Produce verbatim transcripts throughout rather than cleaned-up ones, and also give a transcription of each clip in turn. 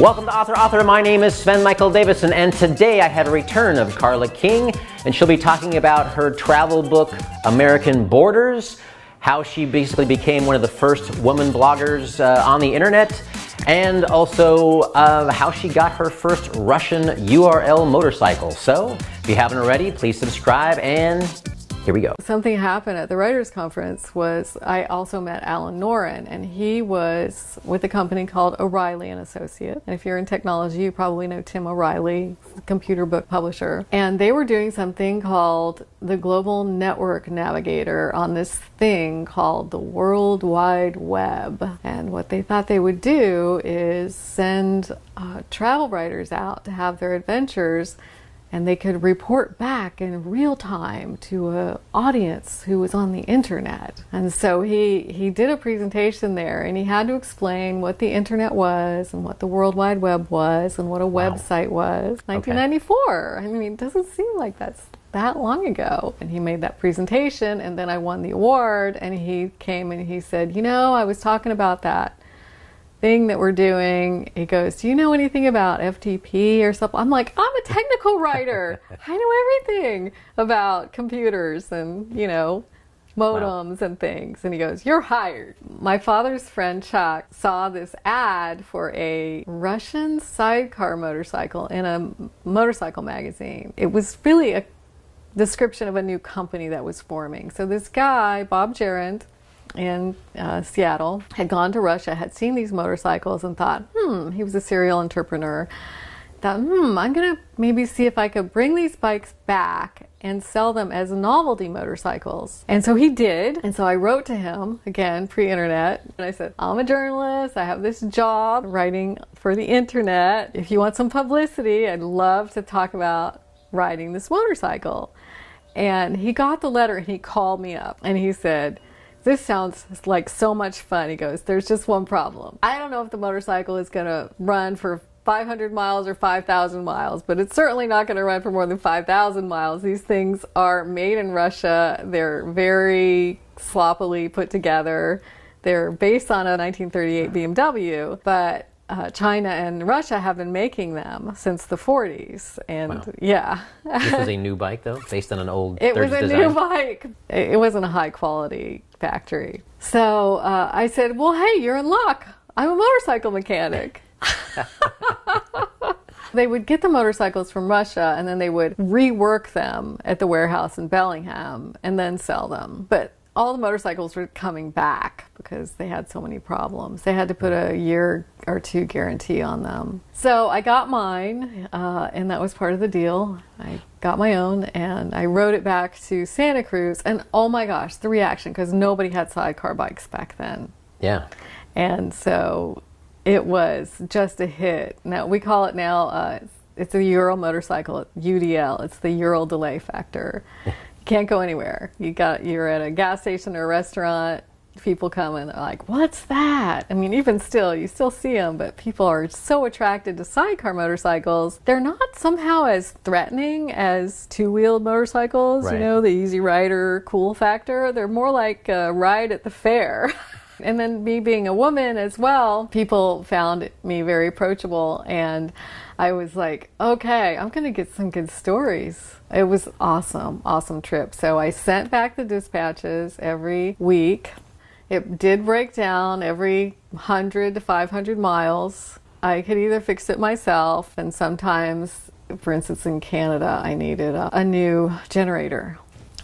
Welcome to Author Author. My name is Sven Michael Davison, and today I had a return of Carla King, and she'll be talking about her travel book, American Borders, how she basically became one of the first woman bloggers uh, on the internet, and also uh, how she got her first Russian U R L motorcycle. So if you haven't already, please subscribe, and here we go. Something happened at the writers conference was I also met Alan Noren, and he was with a company called O'Reilly and Associates. And if you're in technology, you probably know Tim O'Reilly, computer book publisher. And they were doing something called the Global Network Navigator on this thing called the World Wide Web. And what they thought they would do is send uh, travel writers out to have their adventures, and they could report back in real time to an audience who was on the internet. And so he, he did a presentation there, and he had to explain what the internet was and what the World Wide Web was and what a wow. website was. nineteen ninety-four, okay. I mean, it doesn't seem like that's that long ago. And he made that presentation, and then I won the award, and he came and he said, you know, I was talking about that thing that we're doing. He goes, do you know anything about F T P or something? I'm like, I'm a technical writer. I know everything about computers and, you know, modems wow. and things. And he goes, you're hired. My father's friend Chuck saw this ad for a Russian sidecar motorcycle in a motorcycle magazine. It was really a description of a new company that was forming. So this guy, Bob Jerand, in uh, Seattle, had gone to Russia, had seen these motorcycles and thought, hmm, he was a serial entrepreneur, thought, hmm, I'm gonna maybe see if I could bring these bikes back and sell them as novelty motorcycles. And so he did. And so I wrote to him, again, pre-internet, and I said, I'm a journalist, I have this job writing for the internet. If you want some publicity, I'd love to talk about riding this motorcycle. And he got the letter and he called me up and he said, this sounds like so much fun. He goes, there's just one problem. I don't know if the motorcycle is gonna run for five hundred miles or five thousand miles, but it's certainly not gonna run for more than five thousand miles. These things are made in Russia. They're very sloppily put together. They're based on a nineteen thirty-eight B M W, but Uh, China and Russia have been making them since the forties, and wow. yeah. This was a new bike, though, based on an old It was a design. new bike. It wasn't a high-quality factory. So uh, I said, well, hey, you're in luck. I'm a motorcycle mechanic. They would get the motorcycles from Russia, and then they would rework them at the warehouse in Bellingham and then sell them. But all the motorcycles were coming back because they had so many problems. They had to put a year or two guarantee on them. So I got mine, uh, and that was part of the deal. I got my own, and I rode it back to Santa Cruz, and oh my gosh, the reaction, because nobody had sidecar bikes back then. Yeah. And so it was just a hit. Now, we call it now, uh, it's a Ural motorcycle, U D L. It's the Ural delay factor. Can't go anywhere. You got, you're at a gas station or a restaurant, people come and are like, what's that? I mean, even still, you still see them, but people are so attracted to sidecar motorcycles. They're not somehow as threatening as two-wheeled motorcycles, right. you know, the easy rider, cool factor. They're more like a ride at the fair. And then me being a woman as well, people found me very approachable, and I was like, okay, I'm gonna get some good stories. It was awesome, awesome trip. So I sent back the dispatches every week. It did break down every one hundred to five hundred miles. I could either fix it myself, and sometimes, for instance, in Canada, I needed a, a new generator.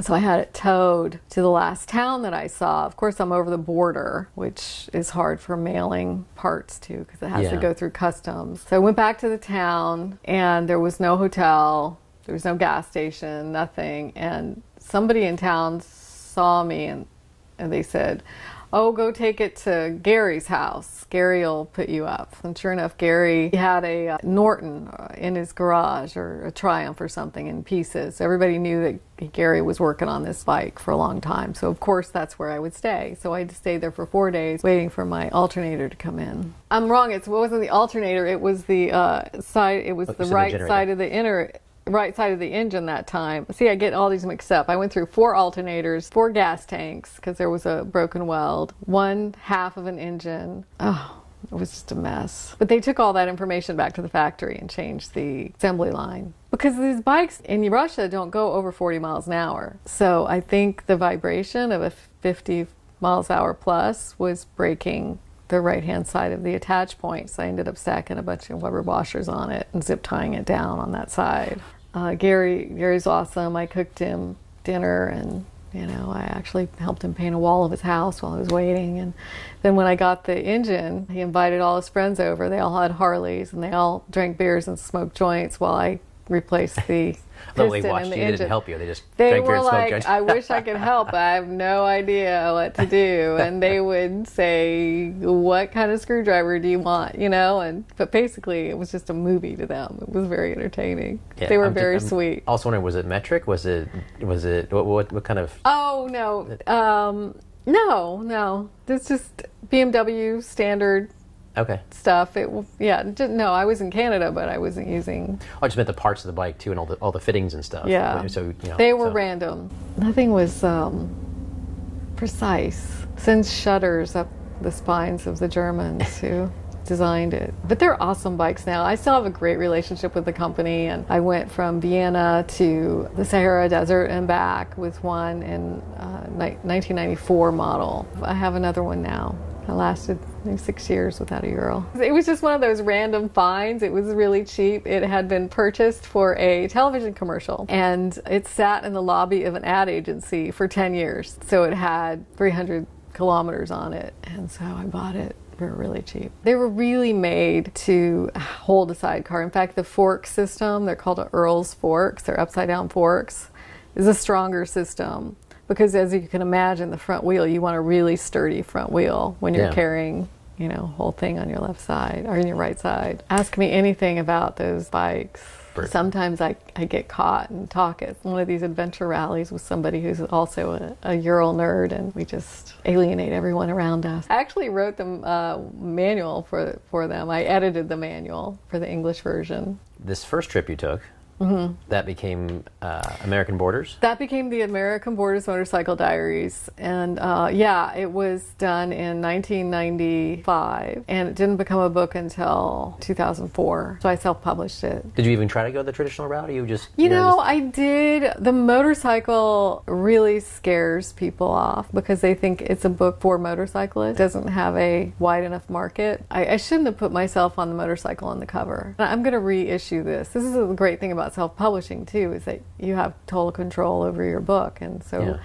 So I had it towed to the last town that I saw. Of course, I'm over the border, which is hard for mailing parts to, because it has yeah. to go through customs. So I went back to the town, and there was no hotel, there was no gas station, nothing. And somebody in town saw me, and, and they said, oh, go take it to Gary's house. Gary will put you up. And sure enough, Gary had a uh, Norton in his garage, or a Triumph or something, in pieces. So everybody knew that Gary was working on this bike for a long time, so of course that's where I would stay. So I had to stay there for four days waiting for my alternator to come in. I'm wrong, it wasn't the alternator, it was the uh, side, it was oh, the right the side of the inner, right side of the engine that time. See, I get all these mixed up. I went through four alternators, four gas tanks, because there was a broken weld, one half of an engine. Oh, It was just a mess. But they took all that information back to the factory and changed the assembly line. Because these bikes in Russia don't go over forty miles an hour. So I think the vibration of a fifty miles an hour plus was breaking the right-hand side of the attach point. So I ended up stacking a bunch of rubber washers on it and zip tying it down on that side. Uh, Gary, Gary's awesome. I cooked him dinner, and you know, I actually helped him paint a wall of his house while he was waiting. And then when I got the engine, he invited all his friends over. They all had Harleys, and they all drank beers and smoked joints while I replaced the piston watched and the you. Engine. They didn't help you. They just they drank beer and smoked joints. They were like, I wish I could help, but I have no idea what to do. And they would say, what kind of screwdriver do you want? You know, and but basically it was just a movie to them. It was very entertaining. Yeah, they were I'm very just, sweet. Also wondering, was it metric? Was it? Was it? What? What, what kind of? Oh no, um, no, no. It's just B M W standard. Okay. Stuff. It yeah. No, I was in Canada, but I wasn't using. I just meant the parts of the bike too, and all the all the fittings and stuff. Yeah. So you know, they were so. Random. Nothing was um, precise. Sends shudders up the spines of the Germans who designed it. But they're awesome bikes now. I still have a great relationship with the company, and I went from Vienna to the Sahara Desert and back with one in uh, nineteen ninety-four model. I have another one now. I lasted maybe six years without a Ural. It was just one of those random finds. It was really cheap. It had been purchased for a television commercial, and it sat in the lobby of an ad agency for ten years. So it had three hundred kilometers on it, and so I bought it. They were really cheap. They were really made to hold a sidecar. In fact, the fork system, they're called Earl's Forks, they're upside down forks, is a stronger system. Because as you can imagine, the front wheel, you want a really sturdy front wheel when you're yeah. carrying, you know, whole thing on your left side or on your right side. Ask me anything about those bikes. Brilliant. Sometimes I, I get caught and talk at one of these adventure rallies with somebody who's also a, a Ural nerd, and we just alienate everyone around us. I actually wrote the uh, manual for, for them. I edited the manual for the English version. This first trip you took... Mm-hmm. That became uh, American Borders? That became the American Borders Motorcycle Diaries. And uh, yeah, it was done in nineteen ninety-five, and it didn't become a book until two thousand four. So I self-published it. Did you even try to go the traditional route, or you just... You, you know, know just... I did. The motorcycle really scares people off because they think it's a book for motorcyclists. It doesn't have a wide enough market. I, I shouldn't have put myself on the motorcycle on the cover. I'm going to reissue this. This is a great thing about self-publishing too, is that you have total control over your book, and so yeah.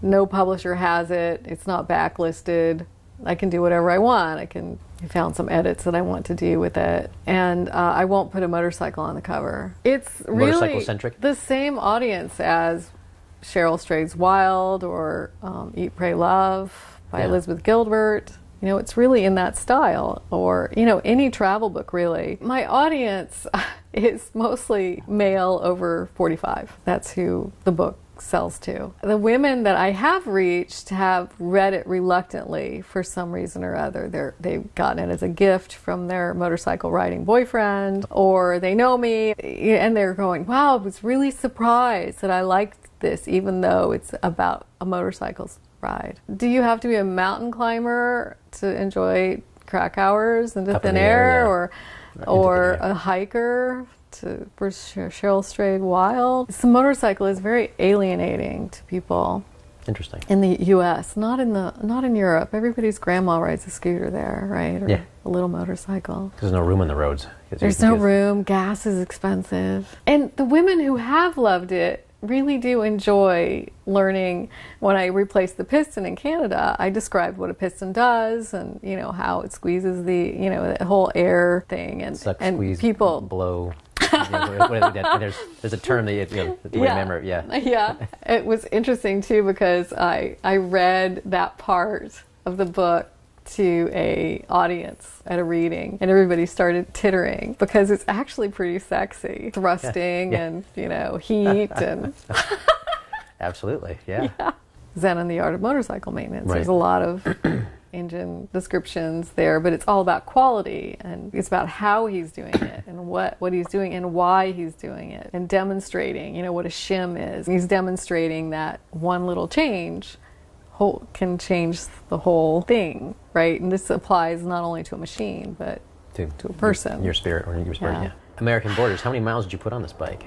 no publisher has it. It's not backlisted. I can do whatever I want. I can I found some edits that I want to do with it, and uh, I won't put a motorcycle on the cover. It's really centric. The same audience as Cheryl Strayed's Wild or um, Eat, Pray, Love by yeah. Elizabeth Gilbert. You know, it's really in that style, or, you know, any travel book, really. My audience is mostly male over forty-five. That's who the book sells to. The women that I have reached have read it reluctantly for some reason or other. They're, they've gotten it as a gift from their motorcycle riding boyfriend, or they know me, and they're going, wow, I was really surprised that I liked this, even though it's about a motorcycle's ride. Do you have to be a mountain climber to enjoy crack hours into thin air, air, or yeah. or air. a hiker to for Cheryl Strayed Wild? The motorcycle is very alienating to people. Interesting. In the U S, not in the not in Europe. Everybody's grandma rides a scooter there, right? Or yeah. a little motorcycle. There's no room on the roads. There's no room. Gas is expensive, and the women who have loved it really do enjoy learning. When I replaced the piston in Canada, I described what a piston does, and you know how it squeezes the you know the whole air thing, and Suck, and squeeze, people blow. there's there's a term that you, you know, yeah. remember. Yeah, yeah. It was interesting too because I I read that part of the book to a audience at a reading, and everybody started tittering because it's actually pretty sexy. Thrusting yeah. and, you know, heat and... Absolutely, yeah. yeah. Zen and the Art of Motorcycle Maintenance. Right. There's a lot of engine descriptions there, but it's all about quality, and it's about how he's doing it, and what, what he's doing, and why he's doing it, and demonstrating, you know, what a shim is. He's demonstrating that one little change whole, can change the whole thing, right? And this applies not only to a machine, but to, to a person. Your, your spirit, or your spirit, yeah. yeah. American Borders, how many miles did you put on this bike?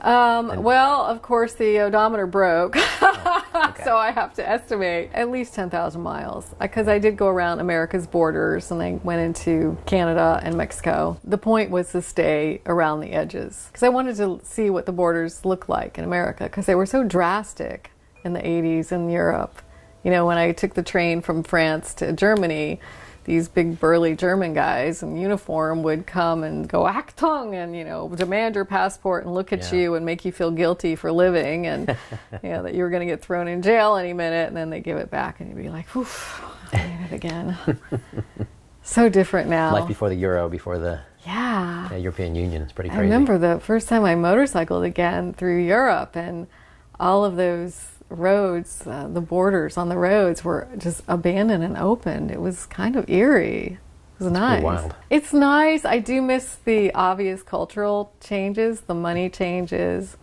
Um, well, of course, the odometer broke, oh, okay. so I have to estimate at least ten thousand miles, because I did go around America's borders, and I went into Canada and Mexico. The point was to stay around the edges, because I wanted to see what the borders looked like in America, because they were so drastic in the eighties in Europe. You know, when I took the train from France to Germany, these big burly German guys in uniform would come and go Achtung and, you know, demand your passport and look at yeah. you and make you feel guilty for living and, you know, that you were going to get thrown in jail any minute, and then they give it back and you'd be like, oof, I did it again. So different now. Like before the Euro, before the yeah. uh, European Union. It's pretty crazy. I remember the first time I motorcycled again through Europe, and all of those roads, uh, the borders on the roads were just abandoned and opened. It was kind of eerie. It was nice. Wild. It's nice. I do miss the obvious cultural changes, the money changes.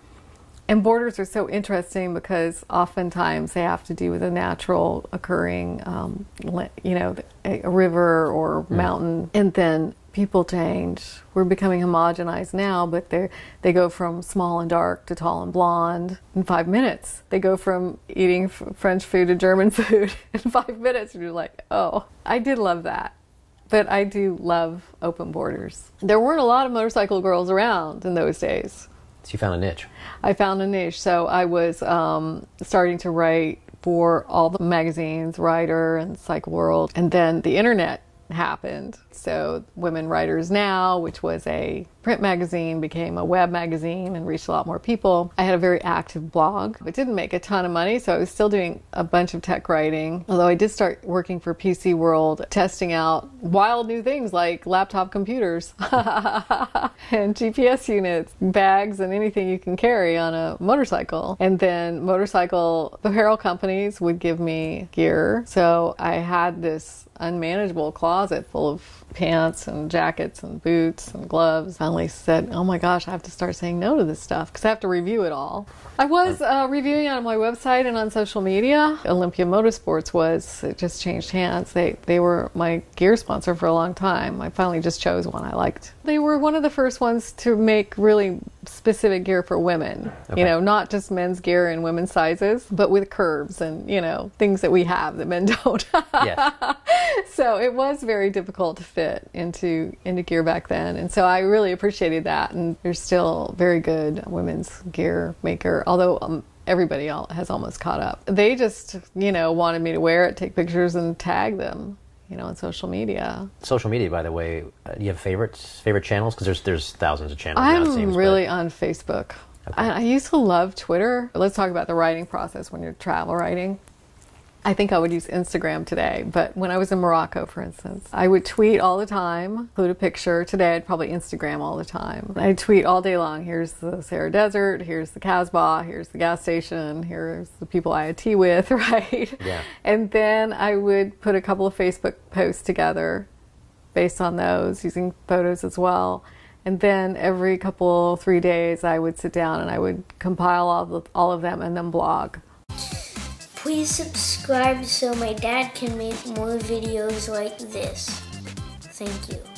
And borders are so interesting because oftentimes they have to do with a natural occurring, um, you know, a river or mountain. Mm. And then people change. We're becoming homogenized now, but they they go from small and dark to tall and blonde in five minutes. They go from eating f French food to German food in five minutes, and you're like, oh. I did love that, but I do love open borders. There weren't a lot of motorcycle girls around in those days. So you found a niche. I found a niche. So I was um, starting to write for all the magazines, Rider and Cycle World, and then the internet happened. So Women Writers Now, which was a print magazine, became a web magazine and reached a lot more people. I had a very active blog. It didn't make a ton of money, so I was still doing a bunch of tech writing, although I did start working for P C World, testing out wild new things like laptop computers and G P S units, bags, and anything you can carry on a motorcycle. And then motorcycle apparel companies would give me gear, so I had this unmanageable closet full of pants and jackets and boots and gloves. Finally said, oh my gosh, I have to start saying no to this stuff because I have to review it all. I was uh, reviewing on my website and on social media. Olympia Motorsports was, it just changed hands. They, they were my gear sponsor for a long time. I finally just chose one I liked. They were one of the first ones to make really specific gear for women, okay. you know, not just men's gear and women's sizes, but with curves and, you know, things that we have that men don't. Yes. So it was very difficult to fit into into gear back then, and so I really appreciated that. And there's still very good women's gear maker, although um, everybody has almost caught up. They just, you know, wanted me to wear it, take pictures, and tag them, you know, on social media. Social media, by the way, uh, do you have favorites, favorite channels? Because there's there's thousands of channels. I'm now, it seems, really but... on Facebook. Okay. I, I used to love Twitter. Let's talk about the writing process when you're travel writing. I think I would use Instagram today, but when I was in Morocco, for instance, I would tweet all the time, include a picture. Today, I'd probably Instagram all the time. I'd tweet all day long. Here's the Sahara Desert, here's the Kasbah, here's the gas station, here's the people I had tea with, right? Yeah. And then I would put a couple of Facebook posts together based on those, using photos as well. And then every couple, three days, I would sit down and I would compile all, the, all of them and then blog. Please subscribe so my dad can make more videos like this. Thank you.